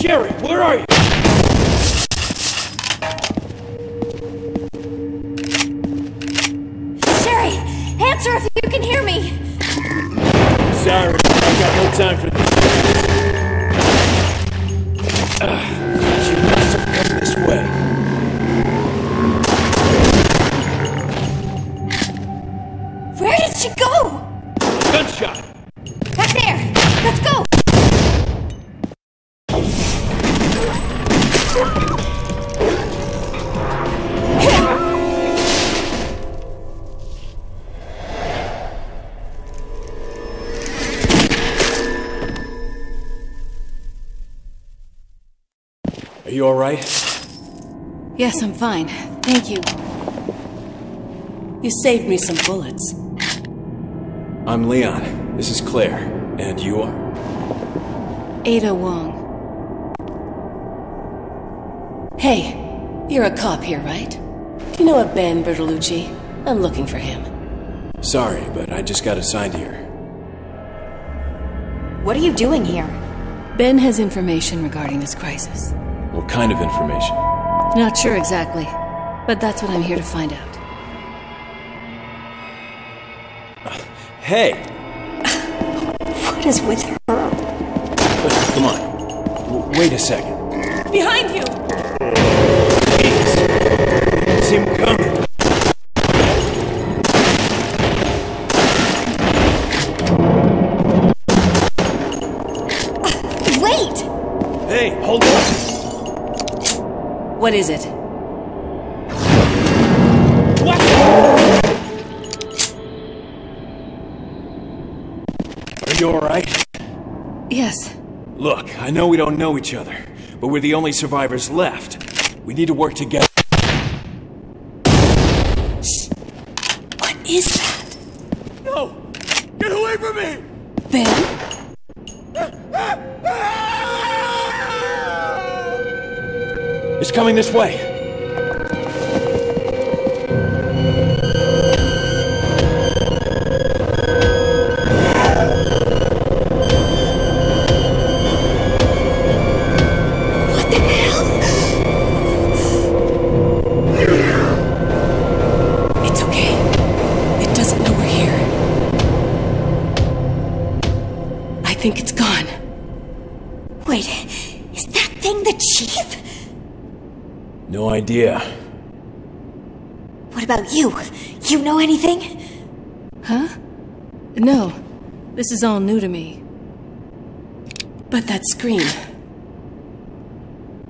Sherry, where are you? Sherry, answer if you can hear me. Sorry, I got no time for this. She must have come this way. She go? Gunshot! Back there! Let's go! Are you all right? Yes, I'm fine. Thank you. You saved me some bullets. I'm Leon. This is Claire. And you are? Ada Wong. Hey, you're a cop here, right? Do you know a Ben Bertolucci? I'm looking for him. Sorry, but I just got assigned here. What are you doing here? Ben has information regarding this crisis. What kind of information? Not sure exactly, but that's what I'm here to find out. Hey! What is with her? Come on. Wait a second. Behind you! Jeez. I didn't see him coming. Wait! Hey, hold on! What is it? You all right? Yes. Look, I know we don't know each other, but we're the only survivors left. We need to work together. Shh. What is that? No! Get away from me! Ben? It's coming this way. I think it's gone. Wait, is that thing the chief? No idea. What about you? You know anything? Huh? No. This is all new to me. But that scream.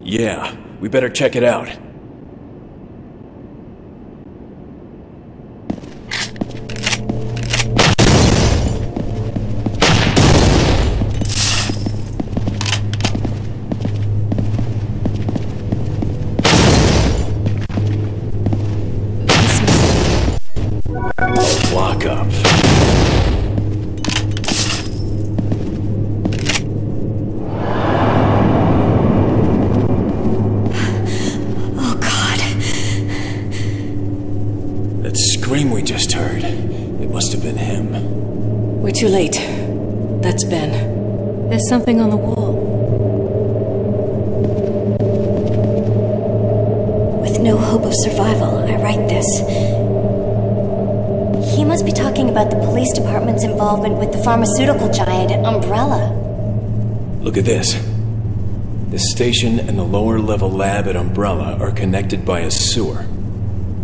Yeah, we better check it out. Too late. That's Ben. There's something on the wall. With no hope of survival, I write this. He must be talking about the police department's involvement with the pharmaceutical giant Umbrella. Look at this. The station and the lower-level lab at Umbrella are connected by a sewer.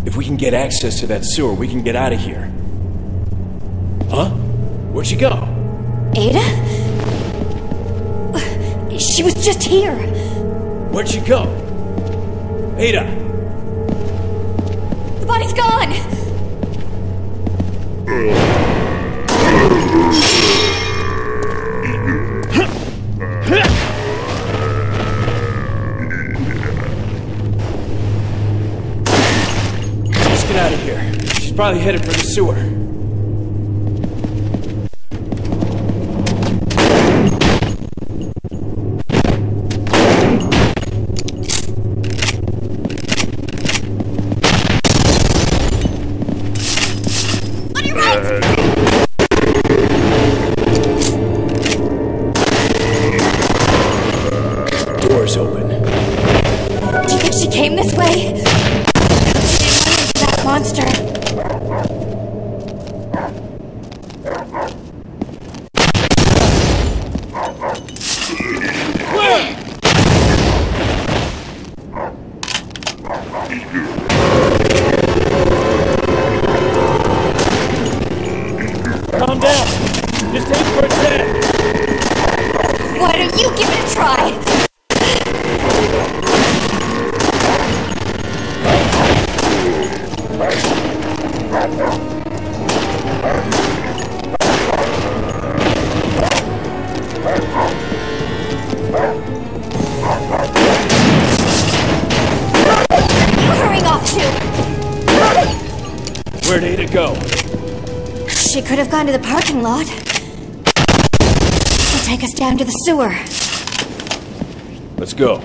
If we can get access to that sewer, we can get out of here. Huh? Where'd she go? Ada? She was just here. Where'd she go? Ada! The body's gone! Let's get out of here. She's probably headed for the sewer. 10%! Why don't you give it a try? Where'd Ada go? She could have gone to the parking lot. She'll take us down to the sewer. Let's go.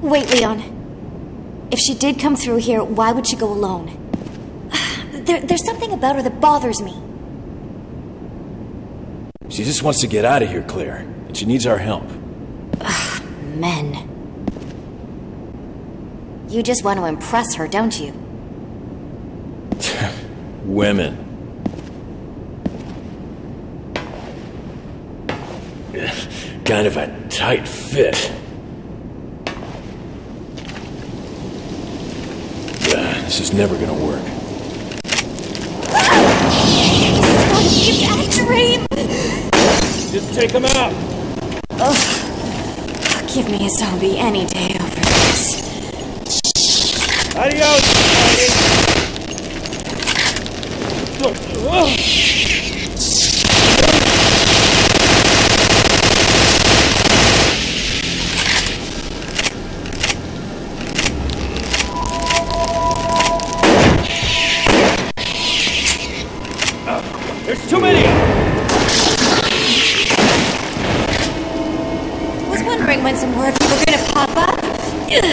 Wait, Leon. If she did come through here, why would she go alone? There's something about her that bothers me. She just wants to get out of here, Claire. And she needs our help. Ugh, men. You just want to impress her, don't you? Women. Kind of a tight fit. This is never gonna work. It's after him! Just take him out! Oh, give me a zombie any day over this. Adios! There's too many! I was wondering when some more people were gonna pop up. Ugh.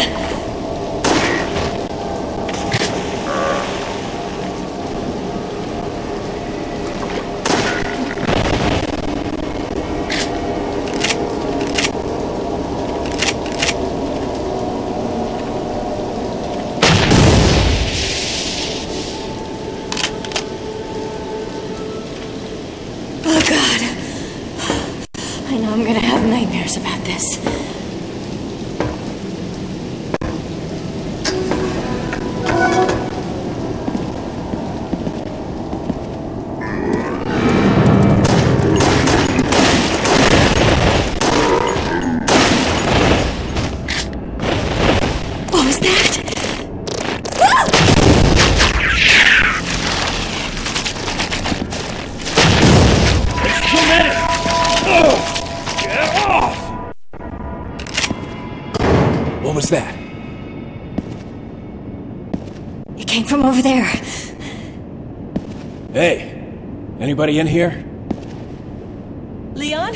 Over there. Hey, anybody in here? Leon?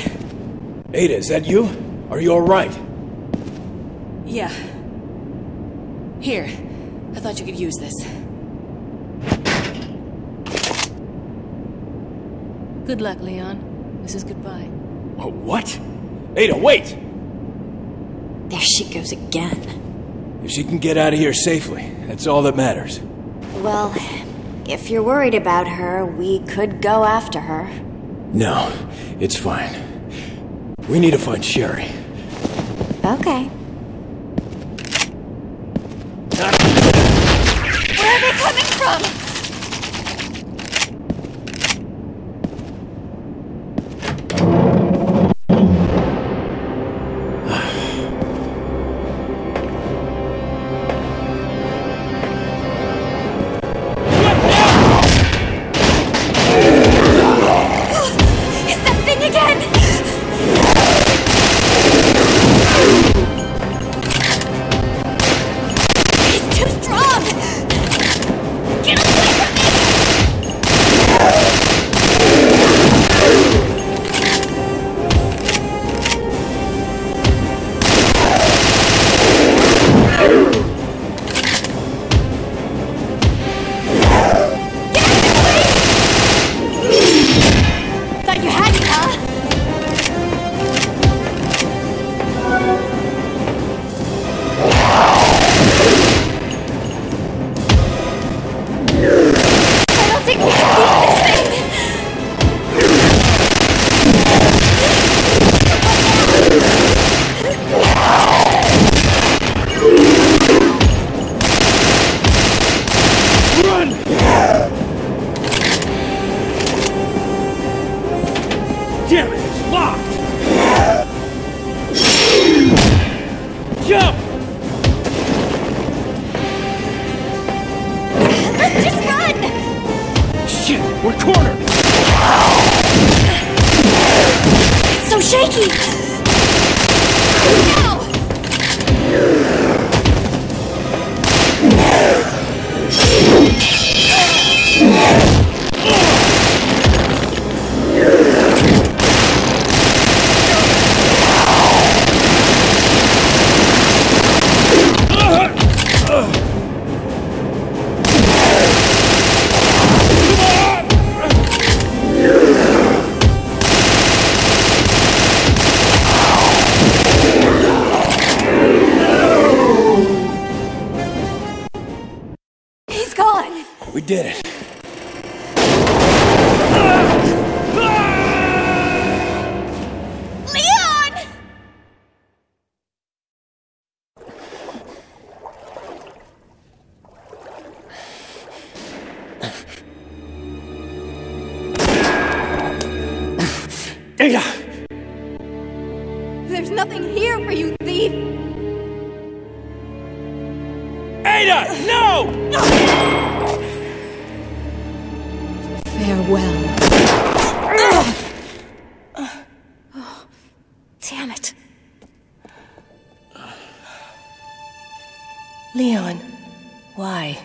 Ada, is that you? Are you all right? Yeah. Here, I thought you could use this. Good luck, Leon. This is goodbye. Oh, what? Ada, wait! There she goes again. If she can get out of here safely, that's all that matters. Well, if you're worried about her, we could go after her. No, it's fine. We need to find Sherry. Okay. Where are they coming from? Get away! Damn it, it's locked! Jump! Let's just run! Shit, we're cornered! It's so shaky! No! Did it. Leon! Ada! There's nothing here for you, thief! Ada! No! Farewell. Oh, damn it. Leon, why?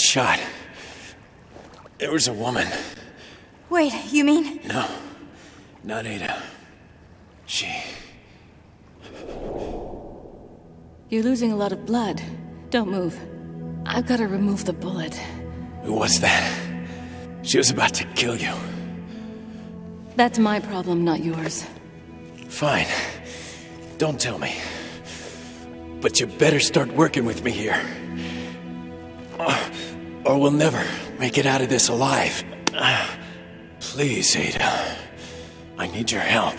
Shot. There was a woman. Wait, you mean? No, not Ada. She... You're losing a lot of blood. Don't move. I've got to remove the bullet. Who was that? She was about to kill you. That's my problem, not yours. Fine. Don't tell me. But you better start working with me here. Or we'll never make it out of this alive. Please, Ada. I need your help.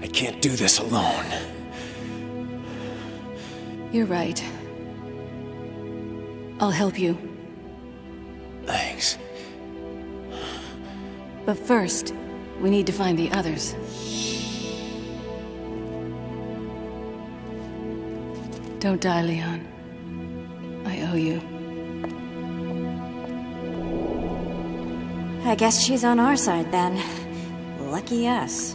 I can't do this alone. You're right. I'll help you. Thanks. But first, we need to find the others. Don't die, Leon. I owe you. I guess she's on our side, then. Lucky us.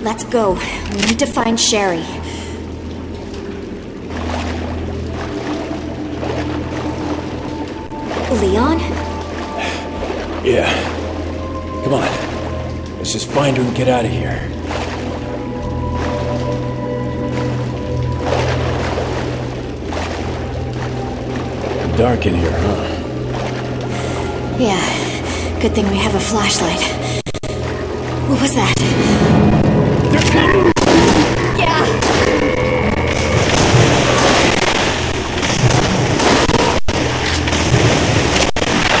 Let's go. We need to find Sherry. Leon? Yeah. Come on. Let's just find her and get out of here. Dark in here, huh? Yeah. Good thing we have a flashlight. What was that? They're coming! Yeah!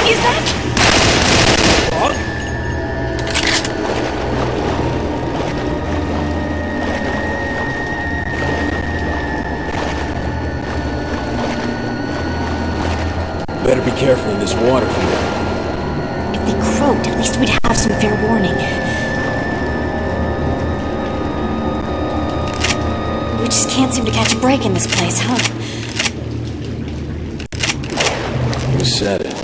Is that... Better be careful in this water. If they croaked, at least we'd have some fair warning. We just can't seem to catch a break in this place, huh? You said it.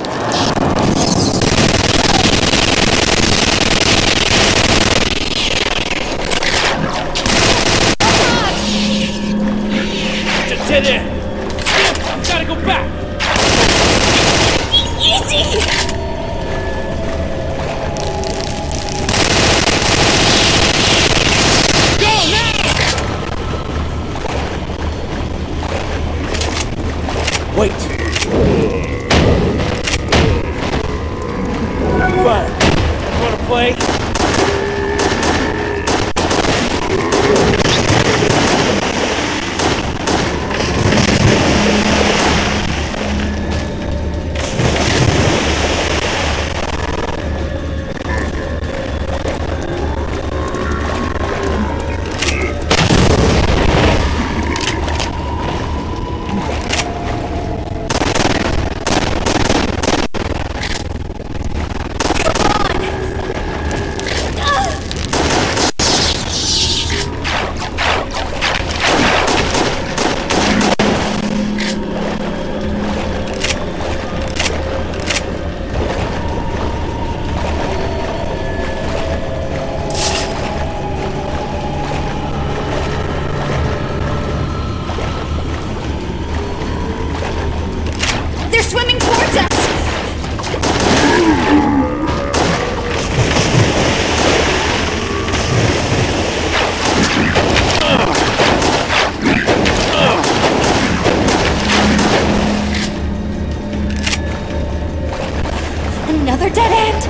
another dead end!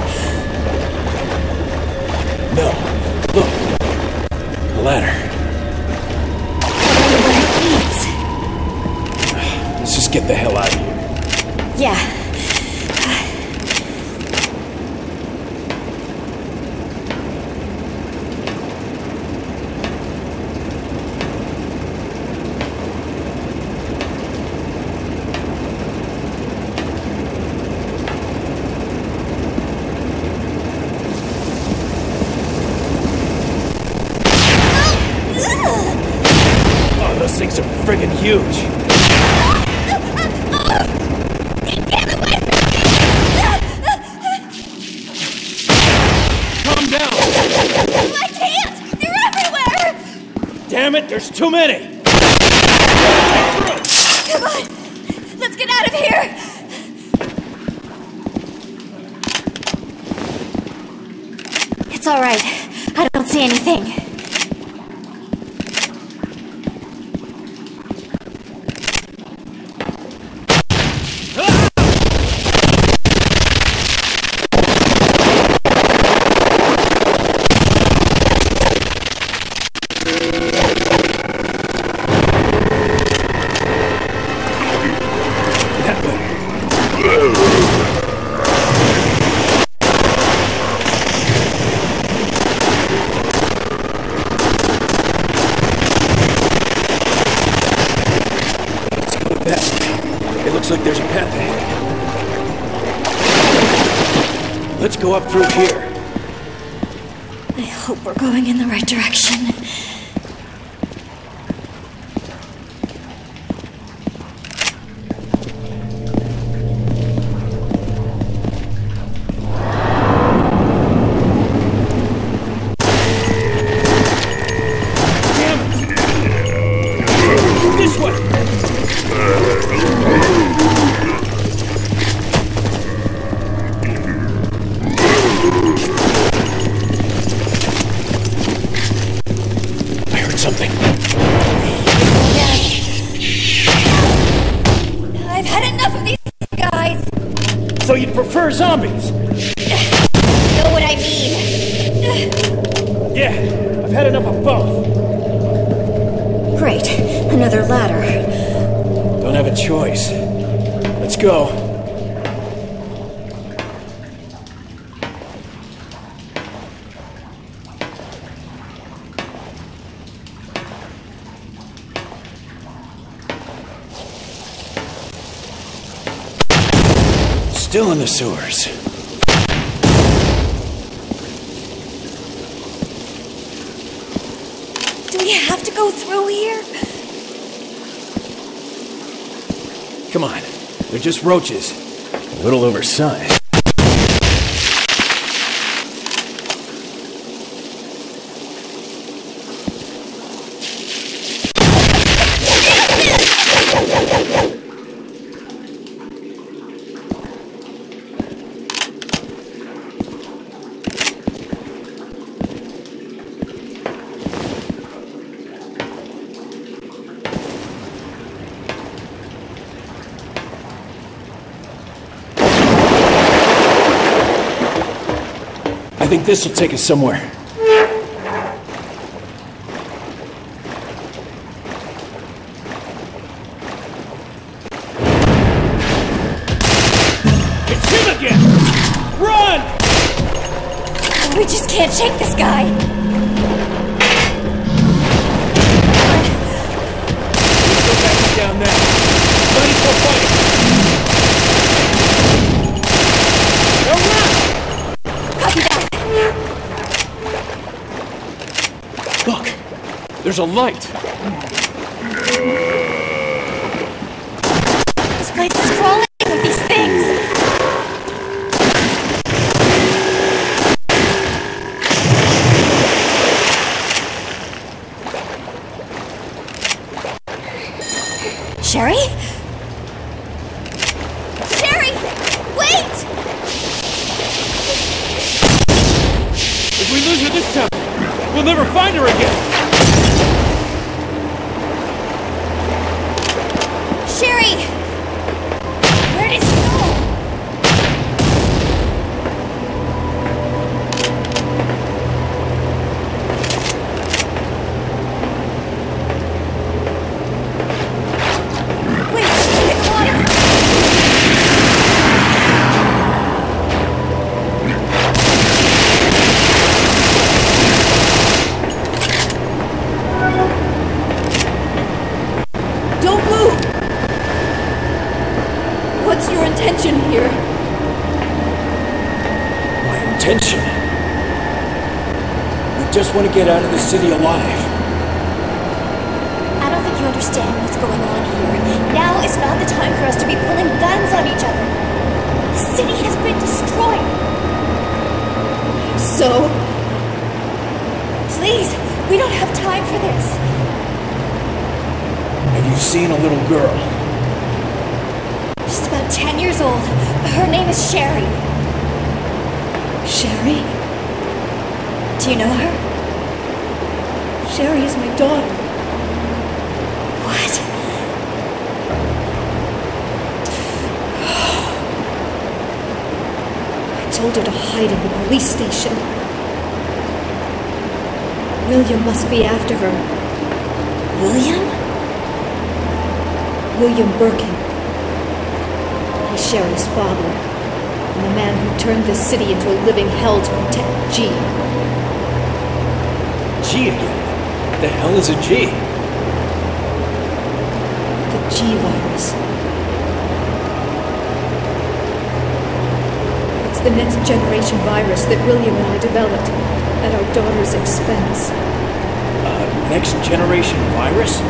No. Look. The ladder. It leads. Let's just get the hell out of here. Yeah. There's too many! Come on! Let's get out of here! It's all right. I don't see anything. Up through here. I hope we're going in the right direction. Zombies! You know what I mean. Yeah, I've had enough of both. Great, another ladder. Don't have a choice. Let's go. Still in the sewers. Do we have to go through here? Come on. They're just roaches. A little oversized. I think this will take us somewhere. It's him again! Run! We just can't shake this guy. Let's go back down there. Ready for fighting. Now run! There's a light! This place is crawling with these things! Sherry? Sherry! Wait! If we lose her this time, we'll never find her again! Sherry! Where did she go? attention. We just want to get out of the city alive. I don't think you understand what's going on here. Now is not the time for us to be pulling guns on each other. The city has been destroyed. So... please, we don't have time for this. Have you seen a little girl? She's about 10 years old. Her name is Sherry. Sherry? Do you know her? Sherry is my daughter. What? I told her to hide in the police station. William must be after her. William? William Birkin. He's Sherry's father, and the man who turned this city into a living hell to protect G. G again? The hell is a G? The G virus. It's the next generation virus that William and I developed. At our daughter's expense. Next generation virus?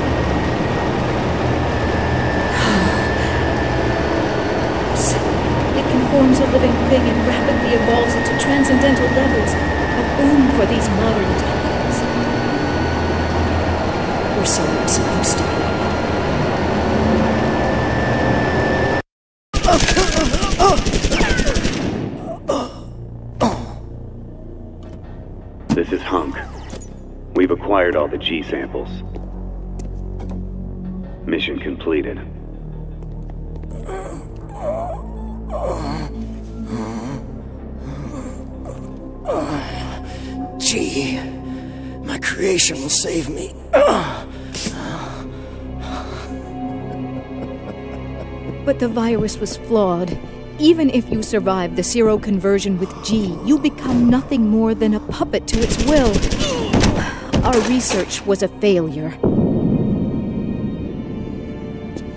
It conforms a living thing and rapidly evolves into transcendental levels, a boom for these modern times. Or so we're supposed to be. This is Hunk. We've acquired all the G samples. Mission completed. G, my creation will save me. But the virus was flawed. Even if you survive the zero conversion with G, you become nothing more than a puppet to its will. Our research was a failure.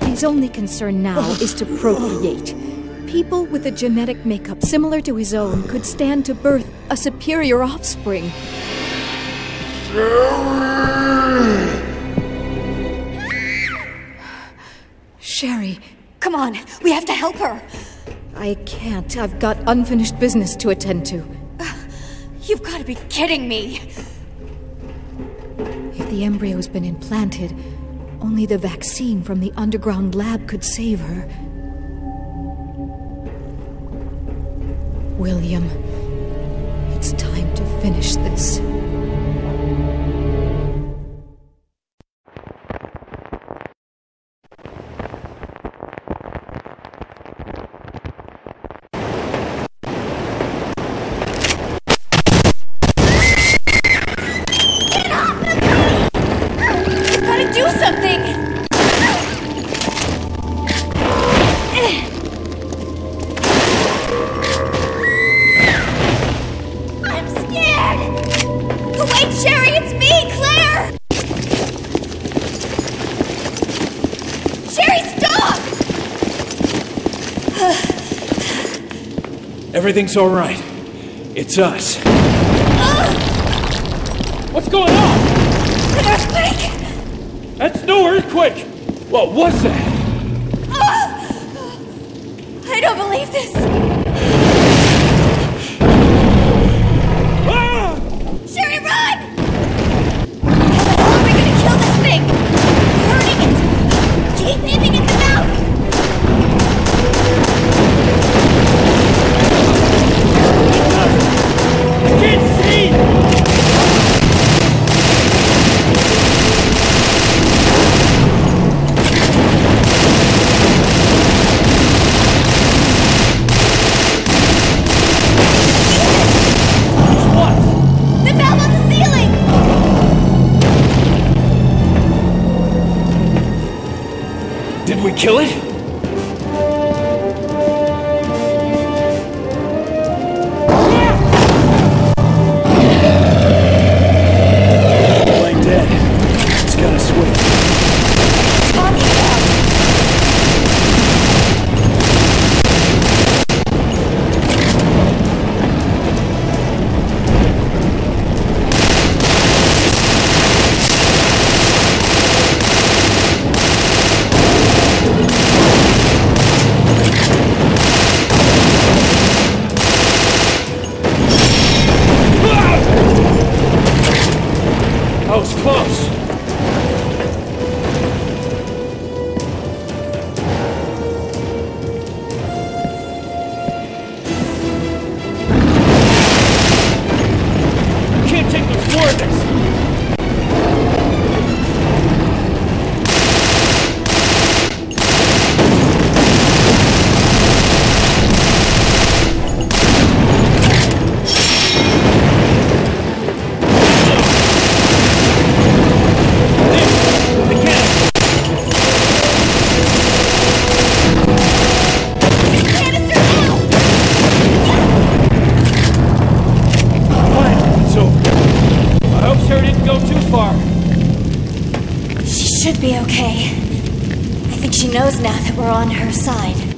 His only concern now is to procreate. People with a genetic makeup similar to his own could stand to birth a superior offspring. Sherry, come on, we have to help her. I can't. I've got unfinished business to attend to. You've got to be kidding me! If the embryo's been implanted, only the vaccine from the underground lab could save her. William, it's time to finish this. Everything's all right. It's us. What's going on? An earthquake? That's no earthquake! What was that? I don't believe this. Sherry, run! How are we gonna kill this thing? We're hurting it! Keep aiming at the mouth! Kill it? be okay. I think she knows now that we're on her side.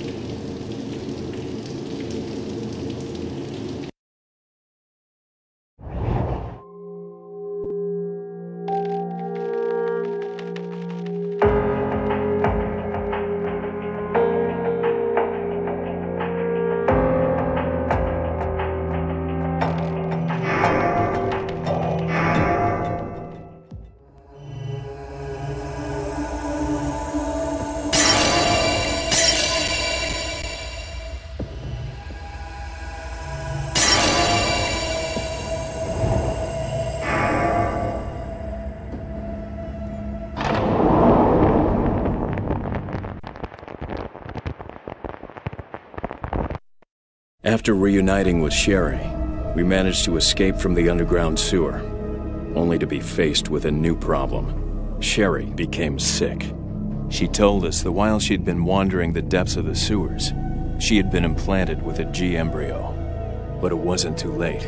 After reuniting with Sherry, we managed to escape from the underground sewer, only to be faced with a new problem. Sherry became sick. She told us that while she'd been wandering the depths of the sewers, she had been implanted with a G embryo. But it wasn't too late.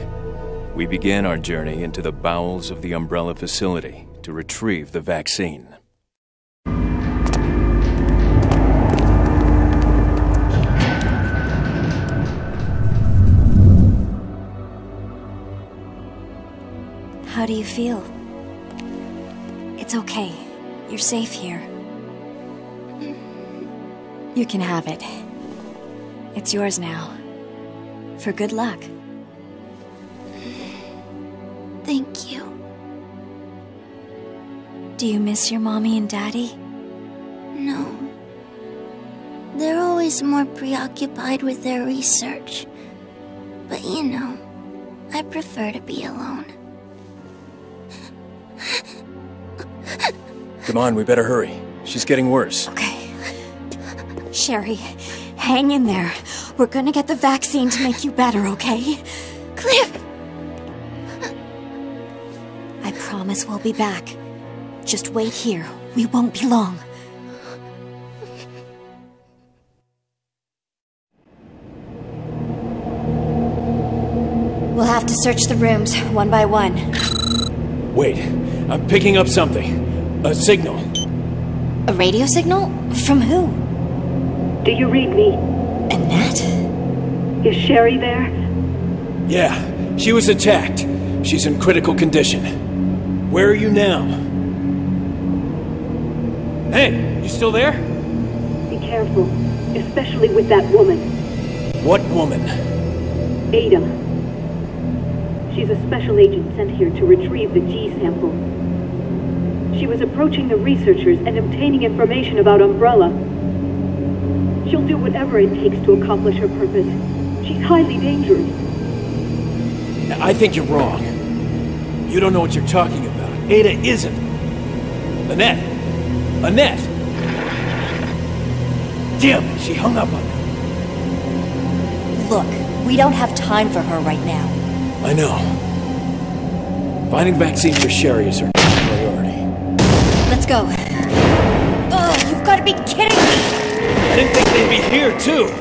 We began our journey into the bowels of the Umbrella facility to retrieve the vaccine. How do you feel? It's okay. You're safe here. You can have it. It's yours now. For good luck. Thank you. Do you miss your mommy and daddy? No. They're always more preoccupied with their research. But you know, I prefer to be alone. Come on, we better hurry. She's getting worse. Okay. Sherry, hang in there. We're gonna get the vaccine to make you better, okay? Cliff! I promise we'll be back. Just wait here. We won't be long. We'll have to search the rooms, one by one. Wait, I'm picking up something. A signal. A radio signal? From who? Do you read me? Annette? Is Sherry there? Yeah, she was attacked. She's in critical condition. Where are you now? Hey, you still there? Be careful, especially with that woman. What woman? Ada. She's a special agent sent here to retrieve the G sample. She was approaching the researchers and obtaining information about Umbrella. She'll do whatever it takes to accomplish her purpose. She's highly dangerous. I think you're wrong. You don't know what you're talking about. Ada isn't. Annette! Annette! Damn, she hung up on me. Look, we don't have time for her right now. I know. Finding vaccine for Sherry is her priority. Let's go. Oh, you've got to be kidding me! I didn't think they'd be here, too!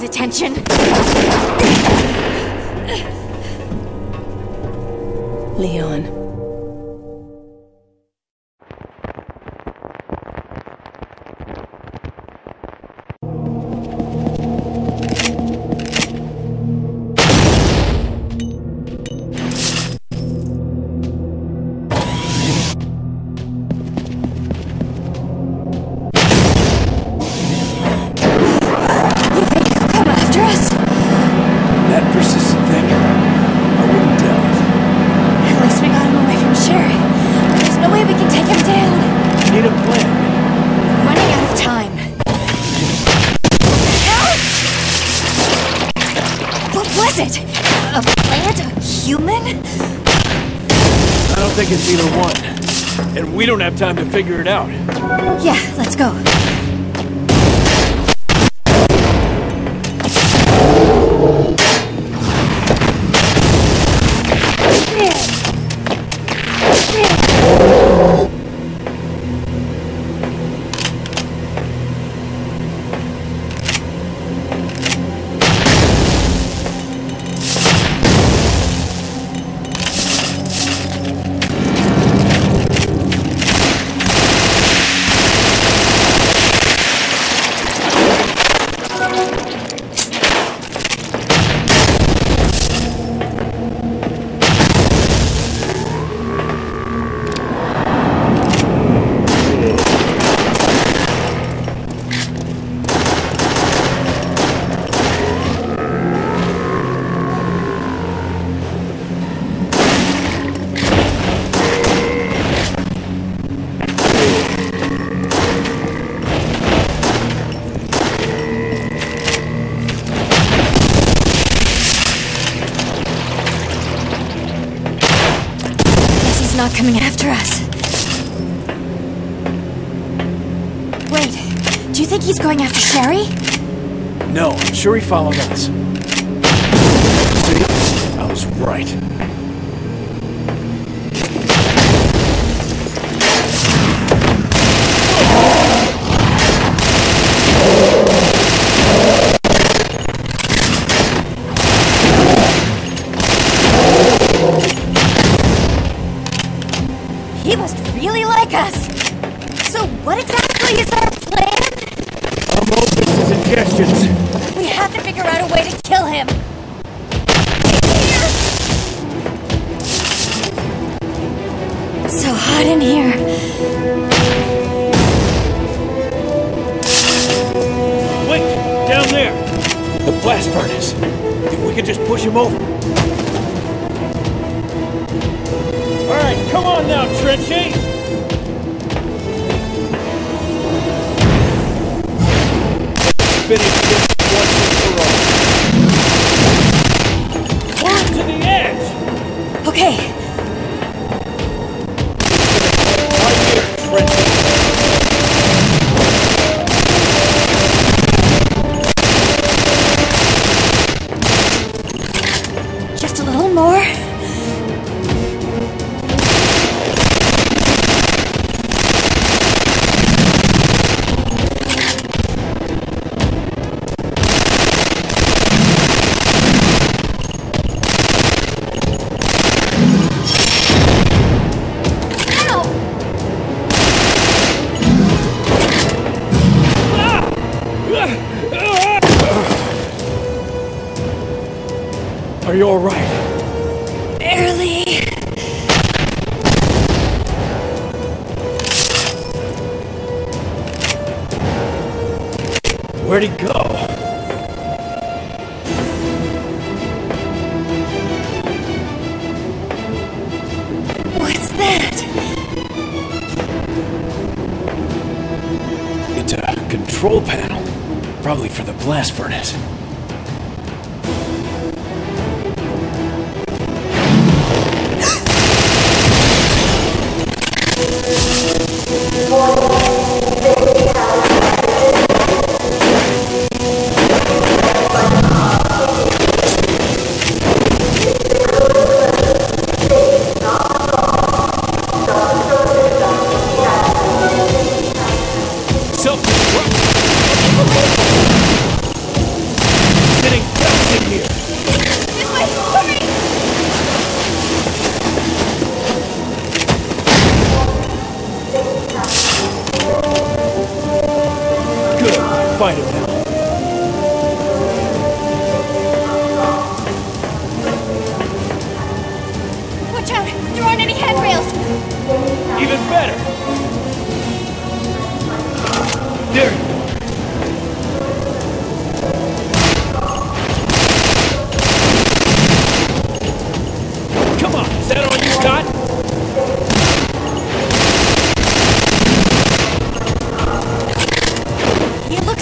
Attention. Leon. I don't think it's either one. And we don't have time to figure it out. Yeah, let's go. Coming after us. Wait, do you think he's going after Sherry? No, I'm sure he followed us. See, I was right. Blast furnace.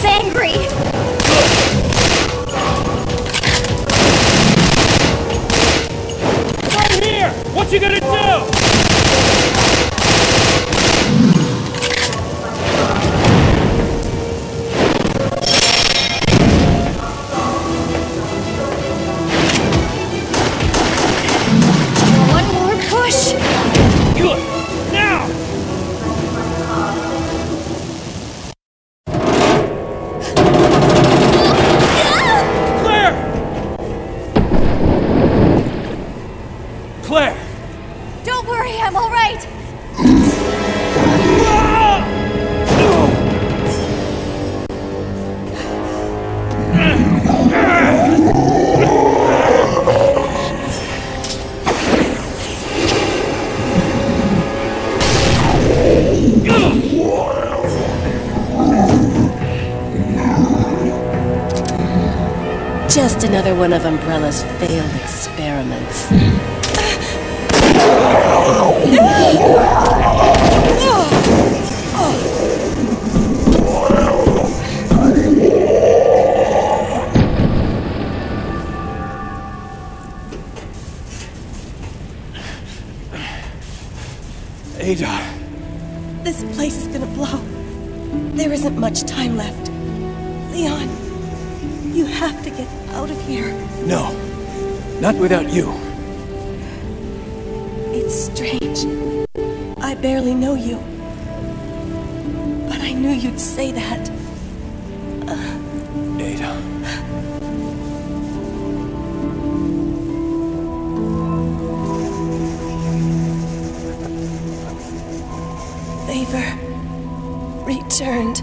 Angry! Just another one of Umbrella's failed experiments. Ada. This place is gonna blow. There isn't much time left. Leon, you have to get out of here. No, not without you. It's strange. I barely know you. But I knew you'd say that. Ada. Favor returned.